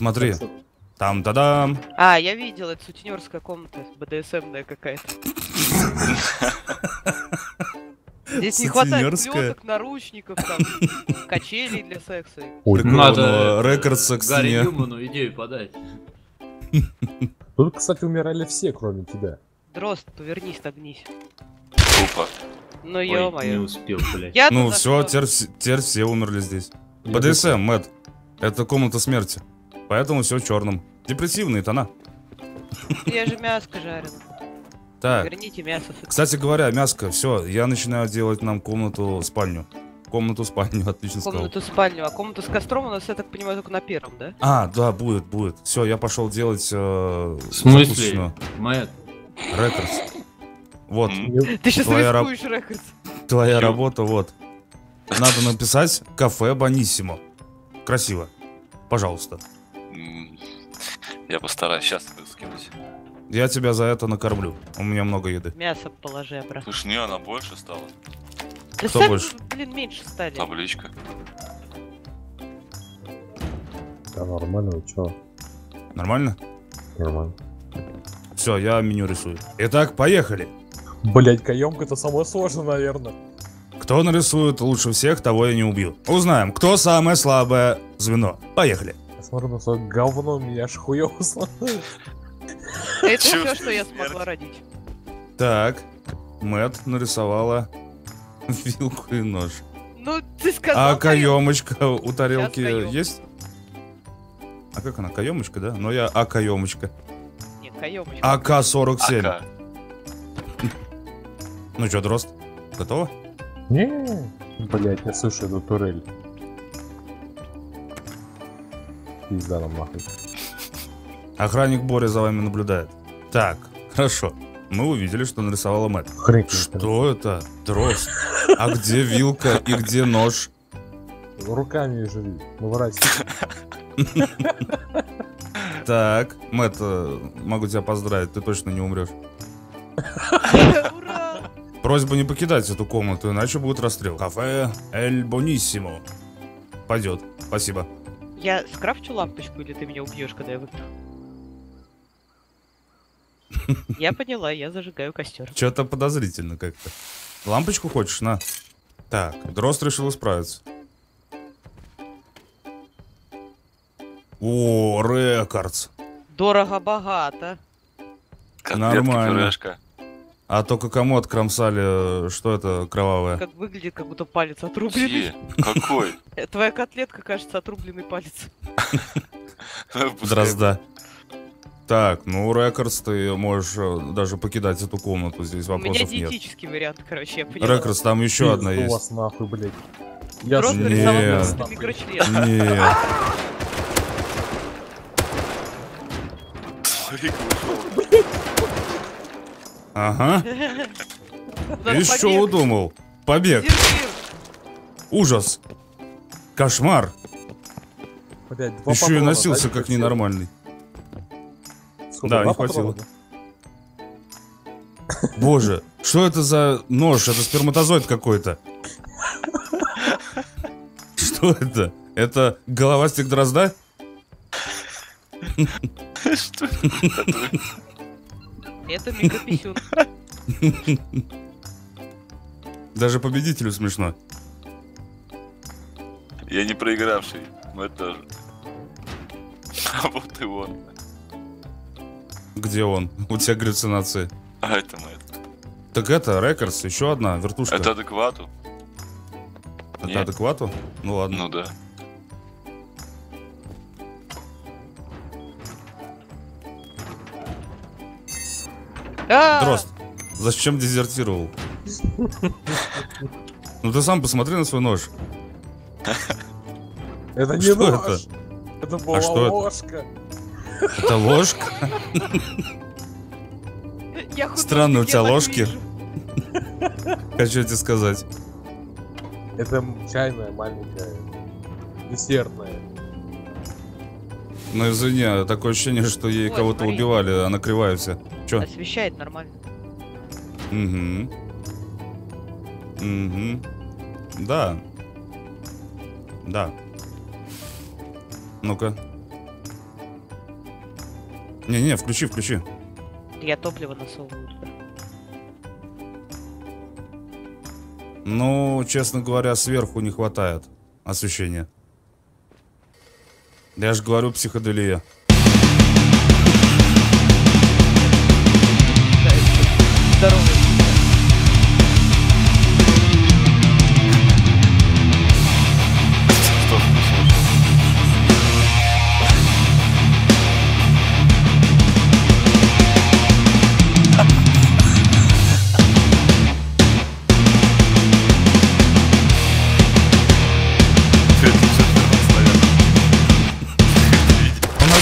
Смотри. Там, да-дам. А, я видел, это сутенерская комната, БДСМная какая-то. Здесь не хватает плеток, наручников, качелей для секса. Надо рекорд секса. Гарри Ньюману идею подать. Тут, кстати, умирали все, кроме тебя. Дрозд, повернись, нагнись. Тупо. Ну ё-моё. Не успел, блядь. Ну все, теперь все умерли здесь. БДСМ, Мэтт. Это комната смерти. Поэтому все черным. Депрессивные тона. Я же мяско жарил. Так. Верните мясо. Кстати говоря, мяско, все, я начинаю делать нам комнату-спальню. Комнату-спальню, отлично сказал. Комнату-спальню, а комнату с костром у нас, я так понимаю, только на первом, да? А, да, будет. Все, я пошел делать... В смысле? Мэтт. Рекордс. Вот. Ты сейчас рискуешь рекордс. Твоя работа, вот. Надо написать кафе Бонисимо. Красиво. Пожалуйста. Я постараюсь сейчас скинуть. Я тебя за это накормлю. У меня много еды. Мясо положи обратно. Слушай, не, она больше стала. Да кто больше? Блин, меньше стали. Табличка. Да нормально, вы чё? Нормально? Нормально. Все, я меню рисую. Итак, поехали. Блять, каемка-то самое сложное, наверное. Кто нарисует лучше всех, того я не убью. Узнаем, кто самое слабое звено. Поехали. Я смотрю на свое говно, меня аж хуёво сломает. Это все, что я смогла родить. Так, Мэтт нарисовала вилку и нож. Ну, ты сказал. А каемочка у тарелки есть? А как она? Каемочка, да? Но я каемочка. Нет, каемочка. АК-47. АК. Ну чё, Дрозд, готова? Не, блять, я слышу эту турель. Пизда нам нахуй. Охранник Боря за вами наблюдает. Так, хорошо. Мы увидели, что нарисовала Мэтт. Что это? Дрозд. А где вилка и где нож? Руками живи, ну врать. Так, Мэтт, могу тебя поздравить, ты точно не умрешь. Просьба не покидать эту комнату, иначе будет расстрел. Кафе Эль Бонисимо. Пойдет, спасибо. Я скрафчу лампочку, или ты меня убьешь, когда я выпью? Я поняла, я зажигаю костер. Что-то подозрительно как-то. Лампочку хочешь, на? Так, Дрозд решил исправиться. О, рекордс. Дорого-богато. Нормально. А только кому откромсали, что это кровавое? Как выглядит, как будто палец отрубленный. Какой? Твоя котлетка, кажется, отрубленный палец. Дрозда. Так, ну, рекордс, ты можешь даже покидать эту комнату, здесь вопросов нет. У меня диетический вариант, короче, я поняла. Рекордс, там еще одна есть. У вас нахуй, блядь. Я просто рисовал микрочлен. Нет. Ага. И что удумал? Побег. Ужас. Кошмар. Еще и носился как ненормальный. Да, не хватило. Боже, что это за нож? Это сперматозоид какой-то. Что это? Это головастик Дрозда? Что это? Это микрописюн. Даже победителю смешно. Я не проигравший, но это тоже. А вот и он. Где он? У тебя галлюцинации. А это Мэтт. Так это рекордс, еще одна вертушка. Это адеквату? Это нет. Адеквату? Ну ладно. Ну да. Дрозд, зачем дезертировал? Ну ты сам посмотри на свой нож. Это не нож. Это была ложка. Это ложка? Странные у тебя ложки. Хочу тебе сказать. Это чайная, маленькая, десертная. Ну извини, такое ощущение, что ей кого-то убивали, она кривая вся. Чё? Освещает нормально. Угу. Угу. Да. Да. Ну-ка. Не-не-не, включи, включи. Я топливо насовываю. Ну, честно говоря, сверху не хватает освещения. Я же говорю, психоделия. Здорово.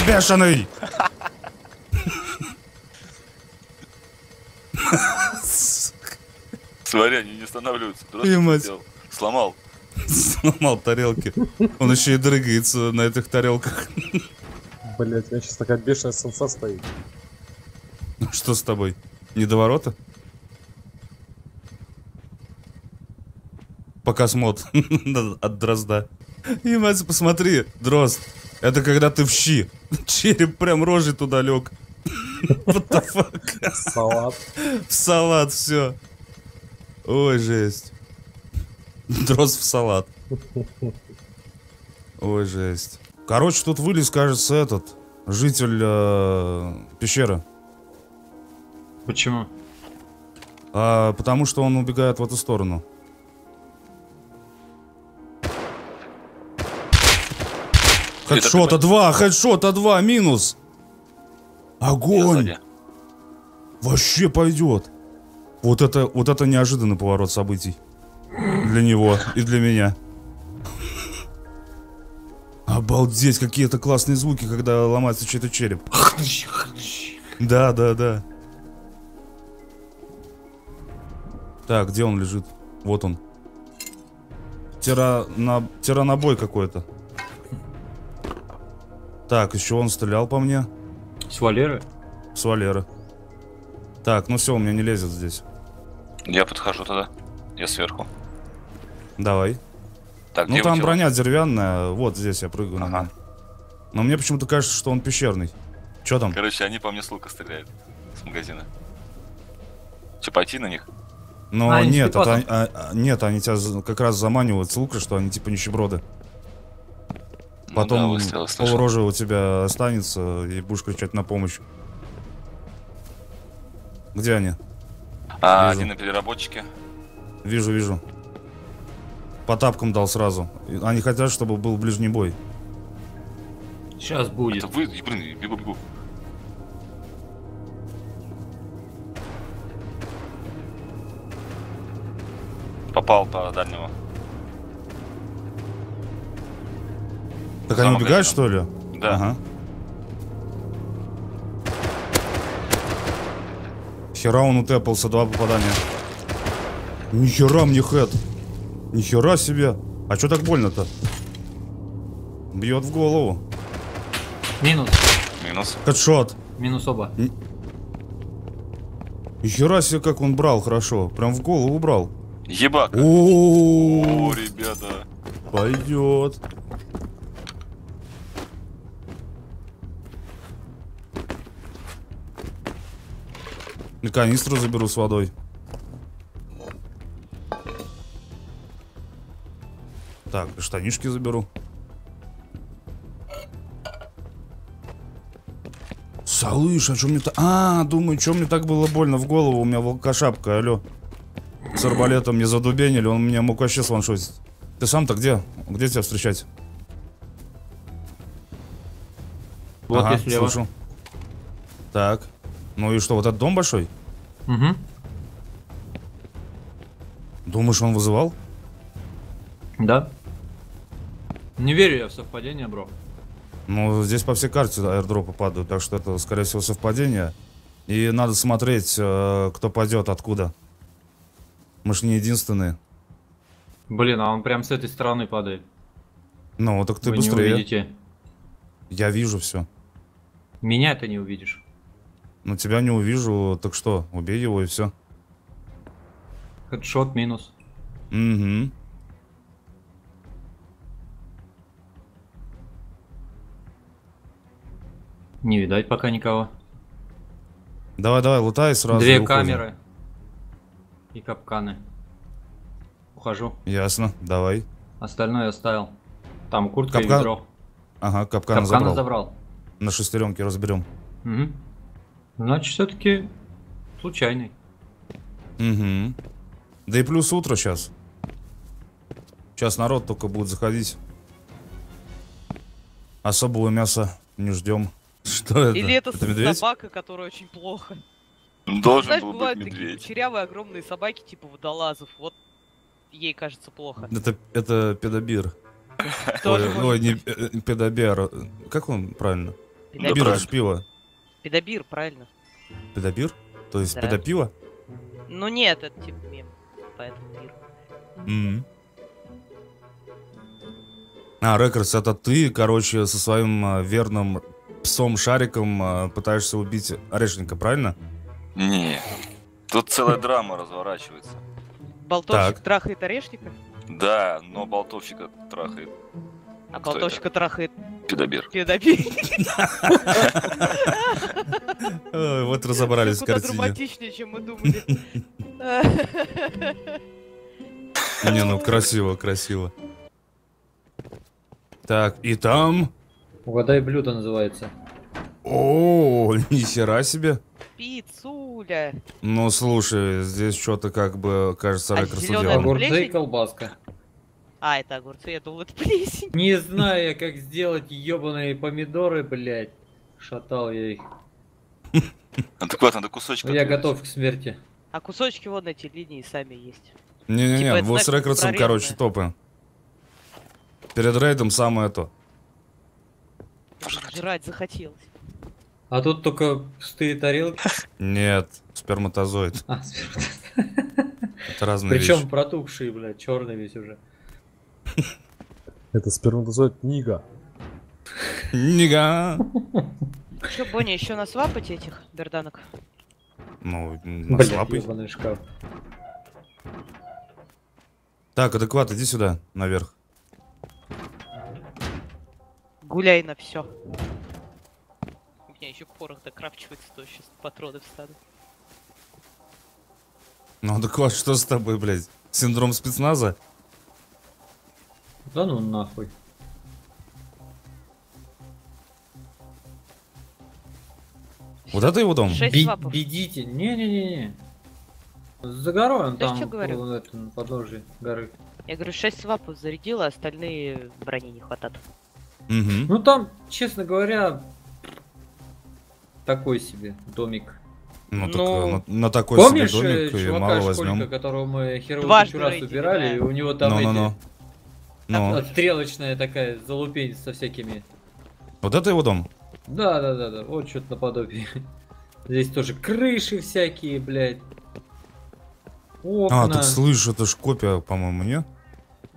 Бешеный! Смотри, они не останавливаются. Сломал. Сломал тарелки. Он еще и дрыгается на этих тарелках. Блять, у меня сейчас такая бешеная солнца стоит. Что с тобой? Не до ворота? Пока смот. От дрозда. И, мать, посмотри, дрозд. Это когда ты в щи. Череп прям рожей туда лег. What the fuck? Салат. В салат, все. Ой, жесть. Дрозд в салат. Ой, жесть. Короче, тут вылез, кажется, этот. Житель пещеры. Почему? Потому что он убегает в эту сторону. Хедшота 2, минус. Огонь. Вообще пойдет. Вот это неожиданный поворот событий. Для него и для меня. Обалдеть, какие-то классные звуки, когда ломается чей-то череп. Да, да, да. Так, где он лежит? Вот он. Тиранобой какой-то. Так, еще он стрелял по мне. С Валеры? С Валеры. Так, ну все, у меня не лезет здесь. Я подхожу тогда. Я сверху. Давай. Так, ну там броня деревянная, вот здесь я прыгаю. Ага. Но мне почему-то кажется, что он пещерный. Че там? Короче, они по мне с лука стреляют. С магазина. Че, пойти на них? Ну нет, нет, они тебя как раз заманивают с лука, что они типа нищеброды. Потом да, полрожи у тебя останется, и будешь кричать на помощь. Где они? Они на переработчике. Вижу, вижу. По тапкам дал сразу. Они хотят, чтобы был ближний бой. Сейчас будет. Это вы, блин, бегу. Попал по дальнему. Так самый они убегают, что ли? Да. Ага. Хера он утэпался, два попадания. Нихера мне хэт. Нихера себе. А чё так больно-то? Бьет в голову. Минус. Минус. Хэдшот. Минус оба. Нихера себе, как он брал хорошо. Прям в голову брал. Ебак. О, ребята. Пойдет. И канистру заберу с водой. Так, штанишки заберу. Салыш, а чё мне так... А, думаю, чё мне так было больно в голову? У меня волкошапка, алё. С арбалетом мне задубенили, он меня мог вообще сваншотить. Ты сам-то где? Где тебя встречать? Вот ага, я слева. Слышу. Так. Ну и что, вот этот дом большой? Угу. Думаешь, он вызывал? Да. Не верю я в совпадение, бро. Ну, здесь по всей карте аирдропы падают, так что это, скорее всего, совпадение. И надо смотреть, кто пойдет, откуда. Мы ж не единственные. Блин, а он прям с этой стороны падает. Ну, так ты быстрее. Вы не увидите. Я вижу все. Меня ты не увидишь. Но тебя не увижу, так что, убей его и все. Хэдшот минус. Угу. Не видать пока никого. Давай, лутай сразу. Две камеры и капканы. Ухожу. Ясно, давай. Остальное оставил. Там куртка и ведро. Ага, капкан забрал. На шестеренке разберем. Угу. Значит, все-таки случайный. Угу. Да и плюс утро сейчас. Сейчас народ только будет заходить. Особого мяса не ждем. Что это? Или это собака, которая очень плохо. Должен был быть бывают медведь. Такие черявые огромные собаки типа водолазов. Вот ей кажется плохо. Это педобир. Ой, не педобир. Как он правильно? Педобир пиво. Педобир, правильно. Педобир? То есть педопиво? Ну нет, это типа мем. Поэтому пир. А, Рекордс, это ты, короче, со своим верным псом-шариком пытаешься убить орешника, правильно? Не, тут целая драма разворачивается. Болтовщик трахает орешника? Да, но болтовщика трахает. А болтовщика трахает? Педобир. Педобир. Вот разобрались в картине. Куда драматичнее, чем мы думали. Не, ну красиво, красиво. Так, и там... Угадай блюдо называется. О, нихера себе. Пиццуля. Ну, слушай, здесь что-то как бы, кажется, красота. Огурцы и колбаска. А, это огурцы, я думал, это плесень. Не знаю, как сделать ебаные помидоры, блядь. Шатал я их. Адекватно, надо кусочки. Я готов к смерти. А кусочки вот на эти линии сами есть. Не-не-не, вот с Рекордсом, короче, топы. Перед рейдом самое то. Жрать захотелось. А тут только пустые тарелки? Нет, сперматозоид. А, сперматозоид. Это разные вещи. Причем протухшие, блядь, черный весь уже. Это сперматозоид Нига. Нига. Что, Бонни, еще наслапать этих берданок? Ну, наслапать. Так, адекват, иди сюда, наверх. Гуляй на все. У меня еще порох докрафчивается, то сейчас патроны встанут. Ну так что с тобой, блядь? Синдром спецназа? Да ну нахуй. Вот это его дом? Бедите. Не-не-не. За горой он там, на подножии горы. Я говорю, 6 свапов зарядила, остальные брони не хватает. Угу. Ну там, честно говоря, такой себе домик. Ну, ну так, на такой помнишь, себе домик и мало возьмем. Помнишь которого мы херовую раз убирали, да. И у него там эти стрелочная такая залупень со всякими. Вот это его дом? Да, вот что-то наподобие. Здесь тоже крыши всякие, блядь. Окна. А, так слышь, это ж копия, по-моему, нет?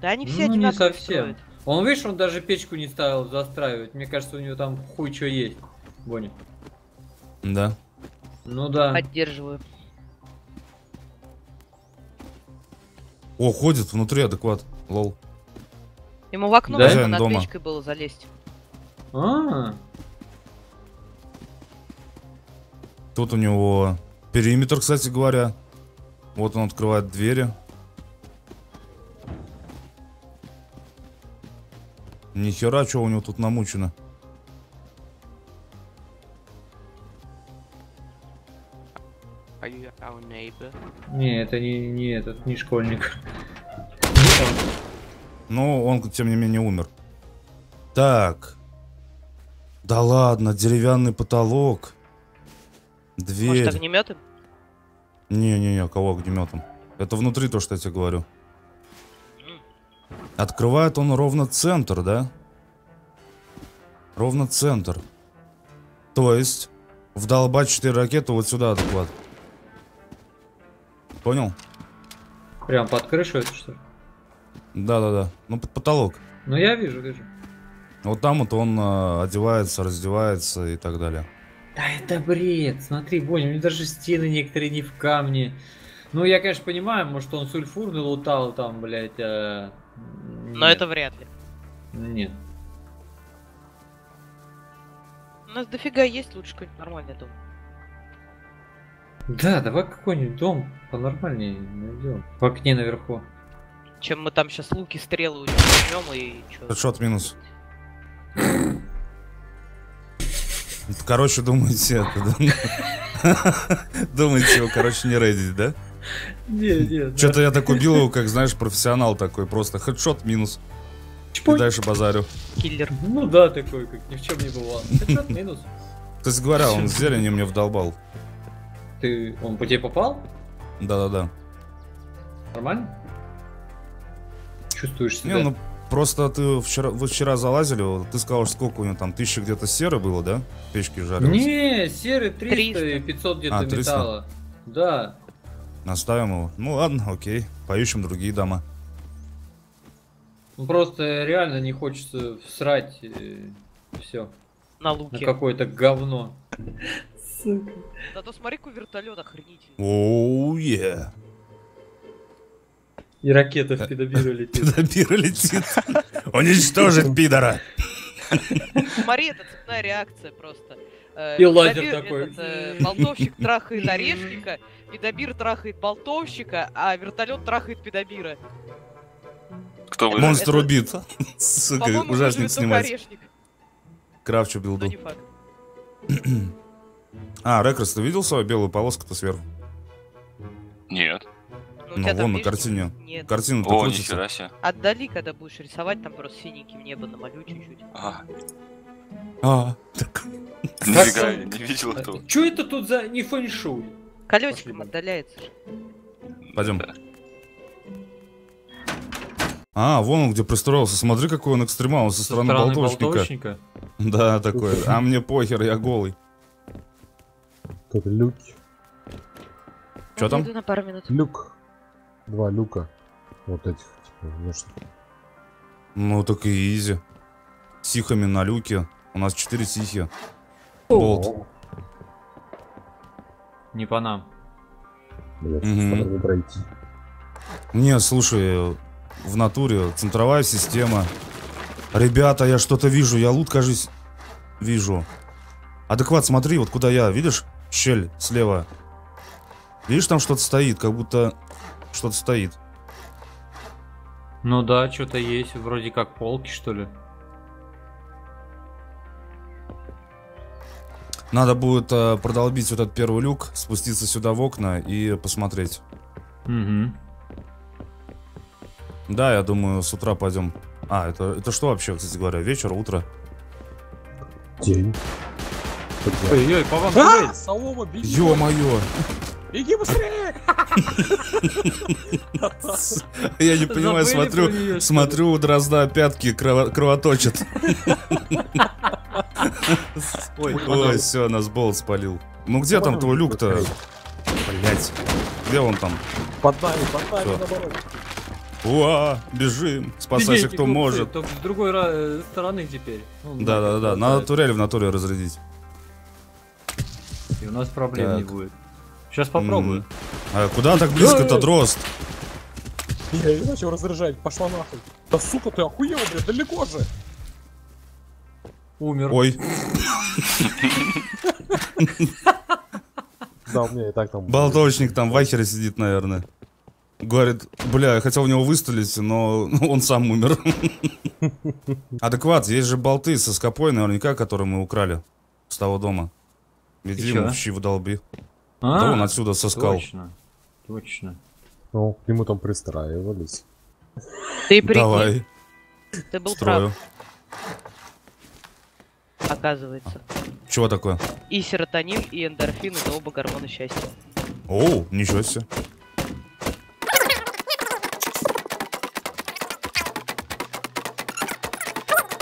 Да они все одинаковые. Не совсем. Строят. Он, видишь, он даже печку не ставил застраивать. Мне кажется, у него там хуй что есть, Бонни. Да. Ну да. Поддерживаю. О, ходит внутри адекват. Лол. Ему в окно нужно над печкой было залезть. А-а-а. Тут у него периметр, кстати говоря. Вот он открывает двери. Нихера, что у него тут намучено. Не, это не этот, не школьник. Но он, тем не менее, умер. Так. Да ладно, деревянный потолок. Дверь. Может, огнеметом? Не, кого огнеметом? Это внутри то, что я тебе говорю. Открывает он ровно центр, да? Ровно центр. То есть, вдолбать 4 ракеты вот сюда адекват. Понял? Прям под крышу это что ли? Да. Ну, под потолок. Ну, я вижу. Вот там вот он одевается, раздевается и так далее. Да это бред. Смотри, Бонни, у меня даже стены некоторые не в камне. Ну, я, конечно, понимаю, может, он сульфурный лутал там, блядь, но нет. Это вряд ли. Нет. У нас дофига есть, лучше какой-нибудь нормальный дом. Да, давай какой-нибудь дом понормальнее найдем. В окне наверху. Чем мы там сейчас луки, стрелы возьмем и что? Хэдшот минус. Короче, думайте это. Думаете его, короче, не рейдить, да? Не. Что-то я так убил его, как, знаешь, профессионал такой. Просто хэдшот минус. И дальше базарю. Киллер. Ну да, такой, как ни в чем не бывало. Хэдшот минус. Ты говоря, он с зеленью мне вдолбал. Ты... Он по тебе попал? Да. Нормально? Чувствуешь себя? Не, ну просто ты вчера залазили, ты сказал, сколько у него там, 1000 где-то серы было, да? Печки жарились. Не, серы 300 и 500 где-то металла. Да. Наставим его. Ну ладно, окей. Поищем другие дома. Ну просто реально не хочется всрать все. На луке. На какое-то говно. Сука. Зато смотри-ка вертолет охренительный. Оу-е. И ракета в пидобира летит. Уничтожить пидора. Смотри, это цепная реакция просто. И лазер такой. Болтовщик трахает орешника, пидобир трахает болтовщика, а вертолет трахает пидобира. Кто вы? Монстр убит. Сука, ужасник снимать. Кравчу билду. А, Рекрос, ты видел свою белую полоску-то сверху? Нет. Ну вон на картине. Нет. Картина то крутится. Отдали, когда будешь рисовать, там просто синеньким небо намалю чуть-чуть. Нифига, я не видел этого. Че это тут за не фэншуй? Колесиком отдаляется. Пойдем. А, вон он где пристроился. Смотри, какой он экстремал. Он со стороны болтовщика. Да, такой. А мне похер, я голый. Тут люк. Че там? На пару минут. Люк. Два люка. Вот этих. Типа, ну так и изи. Сихами на люке. У нас 4 сихи. Болт. Не по нам. Блядь, не пройти. Не, слушай, в натуре центровая система. Ребята, я что-то вижу. Я лут, кажись, вижу. Адекват, смотри, вот куда я, видишь? Щель слева. Видишь, там что-то стоит, как будто что-то стоит. Ну да, что-то есть, вроде как полки, что ли. Надо будет продолбить вот этот первый люк, спуститься сюда в окна и посмотреть. Угу. Да, я думаю, с утра пойдем. А, это что вообще, кстати говоря, вечер, утро? День. Ой-ой, по вам гуляет! Солома, беги! Ё-моё! Беги быстрее! Я не понимаю, смотрю, у Дрозда пятки кровоточат. Ой, все, нас болт спалил. Ну где там твой люк-то? Блять. Где он там? Под нами, наоборот. Уа, бежим, спасайся кто может. Только с другой стороны теперь. Да, надо турель в натуре разрядить. И у нас проблем так не будет. Сейчас попробую. А куда так близко-то, Дрозд? Я ее начал разряжать, пошла нахуй. Да сука, ты охуел, блядь, далеко же. Умер. Ой. Да, у меня и так там... Болтовочник там в ахере сидит, наверное. Говорит, бля, я хотел в него выстрелить, но он сам умер. Адекват, есть же болты со скопой наверняка, которые мы украли с того дома. Ведь ему в щи вдолби. Да он отсюда соскал. Точно. Ну, к нему там пристраивались. Ты прикинь. Давай. Ты был прав. Оказывается. Чего такое? И серотонин, и эндорфин, это оба гормона счастья. Оу, ничего себе.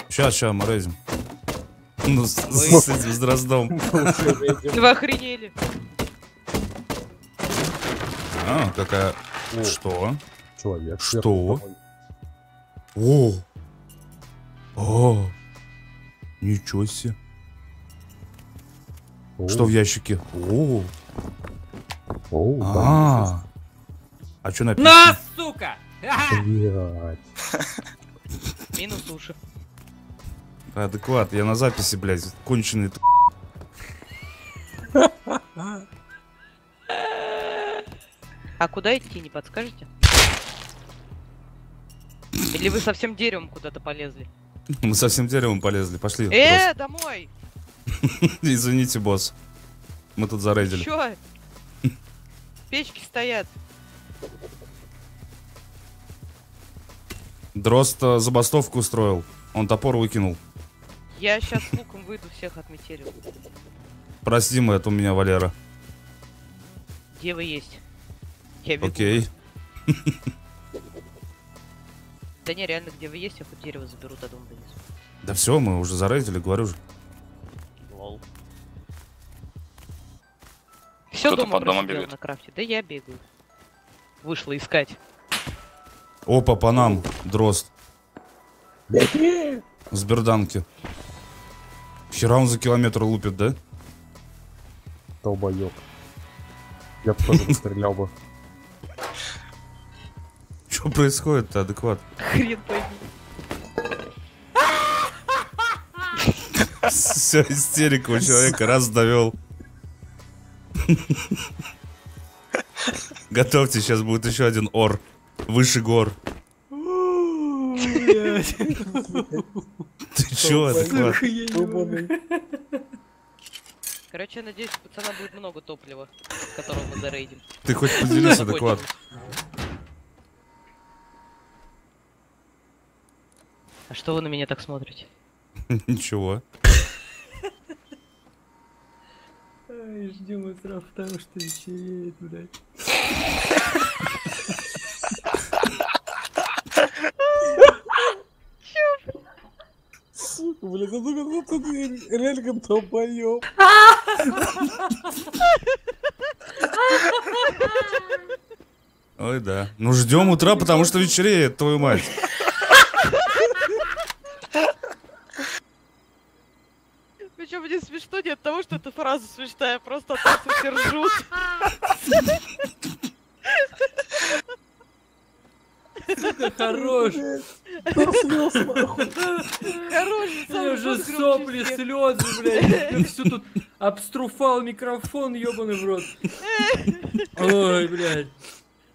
Сейчас, мы рейзим. Ну, с этим, с Дроздом. Вы охренели. А, какая... О, что? Человек. Что? О! О! Ничего себе. О. Что в ящике? О! О, а! А что написано? На, сука! Минус уши. Адекват, я на записи, блядь, конченый. А куда идти, не подскажете? Или вы совсем деревом куда-то полезли? Мы совсем деревом полезли, пошли. Домой! Извините, босс. Мы тут зарейдили. Чё? Печки стоят. Дрозд забастовку устроил. Он топор выкинул. Я сейчас с луком выйду, всех отметелю. Прости, мы, это у меня Валера. Где вы есть? Я бегу. Окей. Да не, реально, где вы есть, я хоть дерево заберу, до дома донесу. Да все, мы уже зарейдили, говорю же. Лол. Все дома пробегает на крафте. Да я бегаю. Вышла искать. Опа, по нам, дрозд. С берданки. Вчера он за километр лупит, да? Долбоёб. Я бы тоже пострелял бы. Что происходит-то, адекват? Хрен пойми. Все, истерика у человека раз довел. Готовьте, сейчас будет еще один ор. Выше гор. Ты чё, адекват? Короче, я надеюсь, у пацана будет много топлива, которого мы зарейдим. Ты хоть поделись, адекват. А что вы на меня так смотрите? Ничего. Ай, ждем утра, потому что вечереет, блядь. Сука, блядь, ну тут реально долбоёб. Ой, да. Ну ждем утра, потому что вечереет, твою мать. Причем мне смешно не от того, что эта фраза смешная, а просто от того, что все ржут. Сука, хорош. Хорош, я уже сопли, слезы, блядь. Я все тут обструфал микрофон, ебаный в рот. Ой, блядь.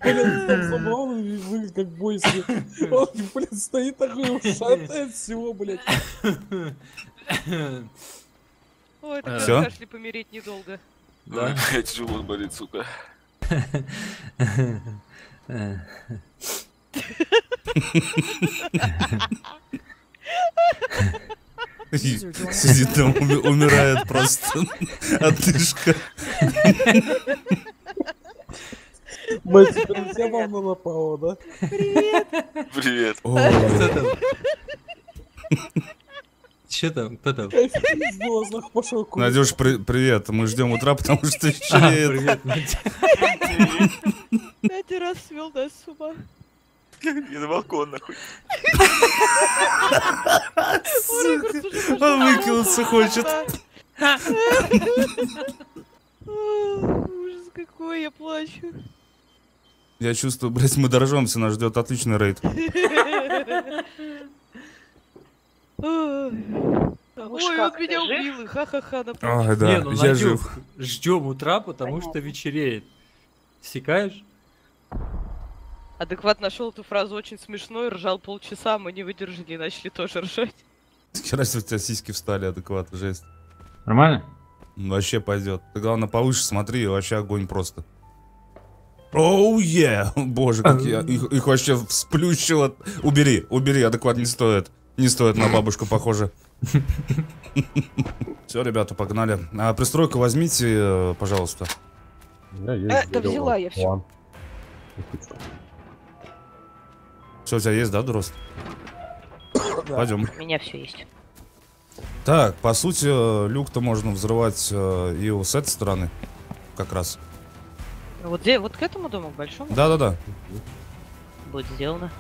Он как бой себе. Он, блядь, стоит такой, шатает всего, блядь. Ой, это все? Кашли помереть недолго. Да, блядь, живот болит, сука. Сидит там, умирает просто отдышка. Мать, тебя мама напала, да? Привет! Привет! Че там? Кто там? Надюш, привет! Мы ждем утра, потому что вечереет. Надя раз свел нас с ума. И на балкон, нахуй. Он выкинуться хочет. Ужас какой, я плачу. Я чувствую, блять, мы дорожимся, нас ждет отличный рейд. Ой, он меня убил, ха-ха-ха. Ой, да, я жив. Ждем утра, потому что вечереет. Секаешь? Адекват нашел эту фразу очень смешной, ржал полчаса, мы не выдержали и начали тоже ржать. Вчера у тебя сиськи встали, адекват, жесть. Нормально? Вообще пойдет. Ты главное повыше смотри, вообще огонь просто. Оу, е! Боже, как я их вообще всплющило. Убери, убери, адекват не стоит. Не стоит, на бабушку похоже. Все, ребята, погнали. Пристройку возьмите, пожалуйста. Да взяла я все. Все, у тебя есть, да, дрозд? Да. Пойдем. У меня все есть. Так, по сути, люк-то можно взрывать и с этой стороны. Как раз. Вот, где, вот к этому дому, к большому? Да-да-да. Будет сделано.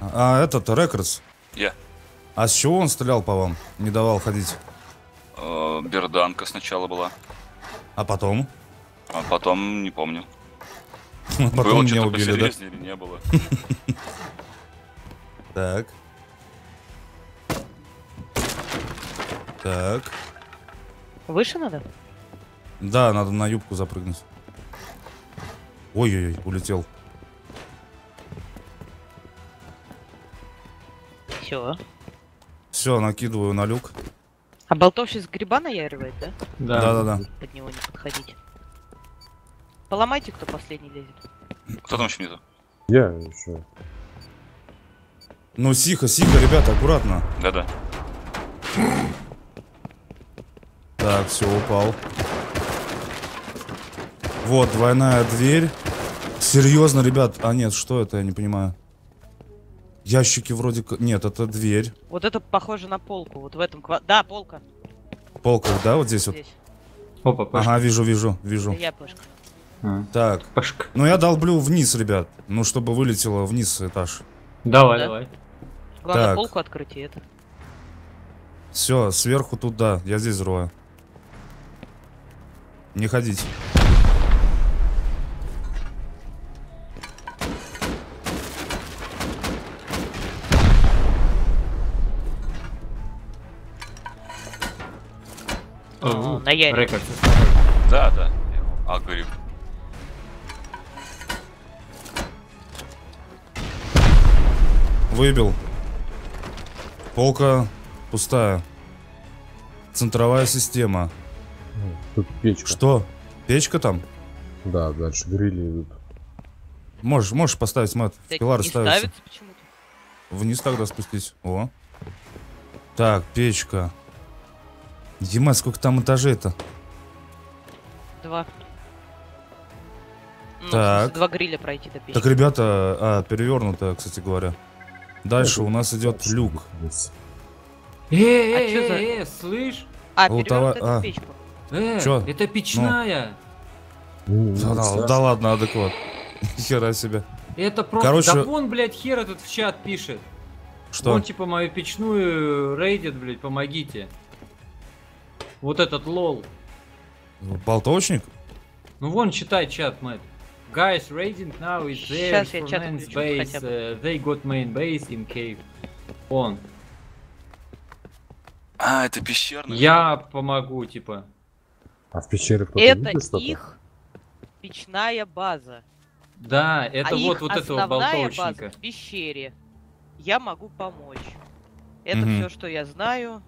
А этот, Рекордс? Я. А с чего он стрелял по вам? Не давал ходить? Берданка сначала была. А потом? А потом не помню. А потом меня убили, да? Или не было. Так. Так. Выше надо? Да, надо на юбку запрыгнуть. Ой-ой-ой, улетел. Все. Все, накидываю на люк. А болтов сейчас гриба наяривает, да? Да. Да-да-да. Под него не подходить. Поломайте, кто последний лезет. Кто там еще внизу? Я еще. Ну, сихо, ребята, аккуратно. Да-да. Так, все, упал. Вот, двойная дверь. Серьезно, ребят. А нет, что это, я не понимаю. Ящики вроде... Нет, это дверь. Вот это похоже на полку. Вот в этом... Да, полка. Полка, да, вот здесь, здесь. Вот. Опа, Пашка. Ага, вижу. Это я, Пашка. Так. Пашка. Ну, я долблю вниз, ребят. Ну, чтобы вылетело вниз этаж. Давай, да? Давай. Главное, так. Полку открыть и это. Все, сверху туда. Я здесь взрываю. Не ходить. На яре. Да, да. А, говорю. Выбил. Полка пустая. Центровая система. Тут печка. Что? Печка там? Да, дальше грили идут. Можешь поставить, мат. Пилар ставится. Вниз тогда спустись. О. Так, печка. Дима, сколько там этажей-то? 2. Так. 2 гриля пройти до печки. Так, ребята, перевернуто, кстати говоря. Дальше у нас идет люк. А что за... слышь? А, перевернуто печку. Это печная. Да ладно, адекват. Хера себе. Это просто... Да вон, блядь, хер этот в чат пишет. Что? Он типа мою печную рейдит, блядь, помогите. Вот этот лол. Болтовочник? Ну вон, читай чат, мать. Guys raiding now is there for main base. They got main base in cave. Он. А, это пещерный. Я помогу, типа. А в пещере кто-то видит что-то? Это их печная база. Да, это вот этого болтовочника. База в пещере. Я могу помочь. Это все, что я знаю.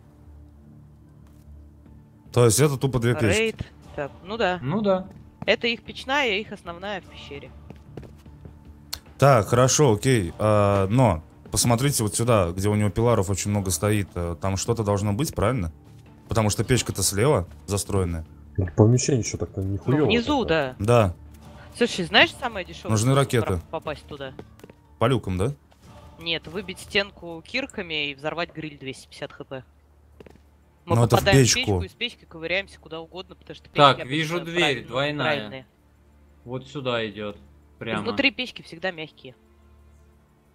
То есть это тупо 2 печки. Рейд. Так, ну да. Ну да. Это их печная, их основная в пещере. Так, хорошо, окей. Но посмотрите вот сюда, где у него пиларов очень много стоит. Там что-то должно быть, правильно? Потому что печка-то слева застроенная. Помещение еще так-то нихуево. Ну, внизу, да. Да. Слушай, знаешь, самое дешевое? Нужны ракеты. Попасть туда. По люкам, да? Нет, выбить стенку кирками и взорвать гриль 250 хп. Мы но попадаем в печку, из печки ковыряемся куда угодно, потому что... Так, вижу дверь, двойная. Правильные. Вот сюда идет, прямо. Внутри печки всегда мягкие.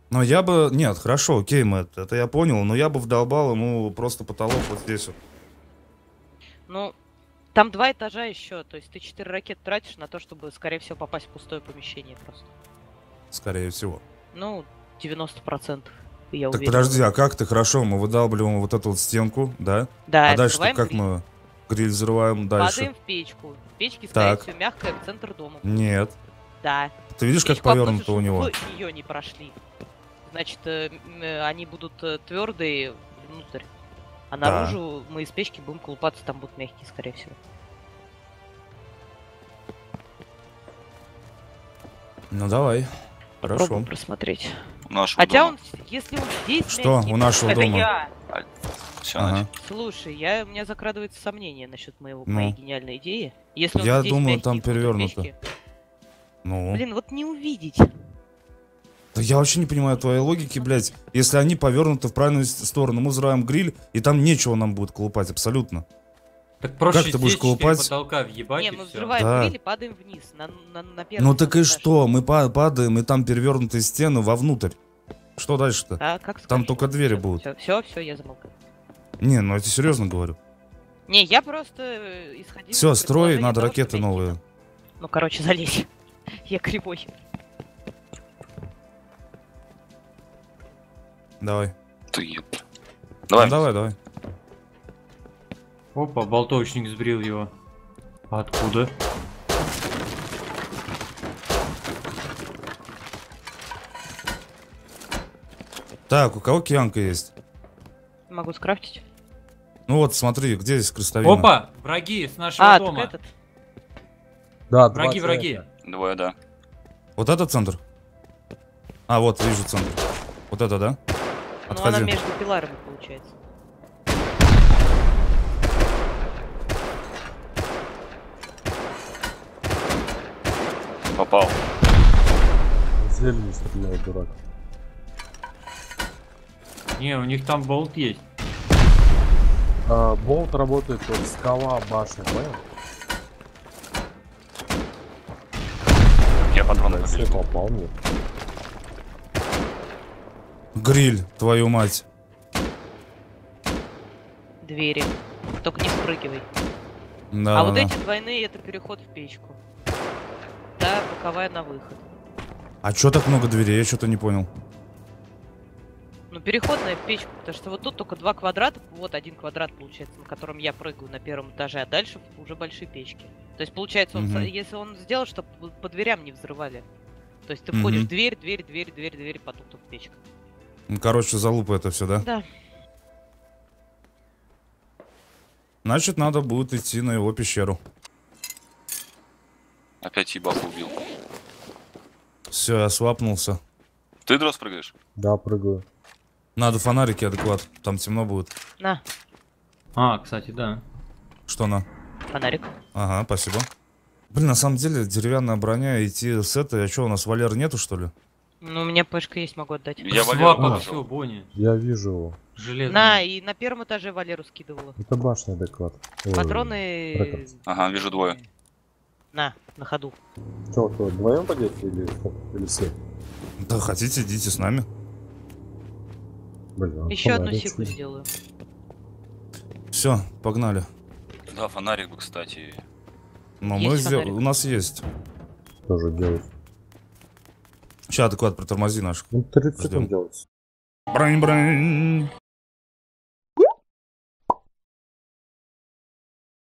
Но я бы... Нет, хорошо, окей, Мэтт, это я понял, но я бы вдолбал ему просто потолок вот здесь вот. Ну, там 2 этажа еще, то есть ты 4 ракеты тратишь на то, чтобы, скорее всего, попасть в пустое помещение просто. Скорее всего. Ну, 90%. Я так уверен. Подожди, а как ты? Хорошо, мы выдалбливаем вот эту вот стенку, да? Да, а дальше как гриль. Мы гриль взрываем дальше? Падаем в печку. В печке, скорее всего, мягкая, в центр дома. Нет. Да. Ты видишь, печку как повернуто у него? Ее не прошли. Значит, они будут твердые внутрь. А наружу мы из печки будем колупаться, там будут мягкие, скорее всего. Ну, давай. Хорошо. Попробуем просмотреть. Хотя дома. Он, если он здесь... Что? Мягкий, у нашего это дома? Я. Ага. Слушай, у меня закрадывается сомнение насчет моей гениальной идеи. Если я думаю, там перевернуто. Ну. Блин, вот не увидеть. Да я вообще не понимаю твоей логики, блядь. Если они повернуты в правильную сторону, мы взрываем гриль, и там нечего нам будет колупать, абсолютно. Так проще как ты будешь колупать? Не, мы взрываем гриль и падаем вниз. На ну так и что? Мы падаем, и там перевернутые стены вовнутрь. Что дальше-то? А, как там только двери будут. Все, я замолкаю. Не, ну это серьезно говорю. Не, я просто исходил. Все, строй, надо ракеты новые. Ну, короче, залезь. Я кривой. Давай. Давай. Опа, болтовочник сбрил его. Откуда? Так, у кого киянка есть? Могу скрафтить. Ну вот, смотри, где здесь крестовина? Опа, враги с нашего дома. Этот? Да, враги, враги. Двое, да. Вот этот центр? А, вот, вижу центр. Вот это, да? Отходи. Ну, она между пиларами, получается. Попал. Зелье стреляет, дурак. Не, у них там болт есть. Болт работает только скала, башня, понял? Я патроны попал мне. Гриль, твою мать. Двери. Только не спрыгивай. Да, вот эти двойные, это переход в печку. Да, боковая на выход. А чё так много дверей? Я что-то не понял. Ну, переходная в печку, потому что вот тут только два квадрата, вот один квадрат получается, на котором я прыгаю на первом этаже, а дальше уже большие печки. То есть получается, он, если он сделал, чтобы по дверям не взрывали. То есть ты входишь в дверь, дверь, дверь, дверь, дверь, потом тут печка. Ну, короче, залупа это все, да? Да. Значит, надо будет идти на его пещеру. Опять ебал убил. Все, я свапнулся. Ты дрос прыгаешь? Да, прыгаю. Надо фонарики адекват, там темно будет. На. А, кстати, да. Что на? Фонарик. Ага, спасибо. Блин, на самом деле деревянная броня идти с этой, а что у нас Валер нету что ли? Ну у меня ПШК есть, могу отдать. Я Валеру все, Бонни. Я вижу его. Железный. На, и на первом этаже Валеру скидывала. Это башня адекват. Патроны. Ой, ага, вижу двое. На ходу. Че, вдвоем поделите или все? Да хотите, идите с нами. Блин, еще одну секу сделаю. Все, погнали. Да, фонарик бы, кстати. Но мы сделали. У нас есть. Что же делать? Сейчас адекват, протормози наш. Ну, 30 секунд делается. Брань-брань.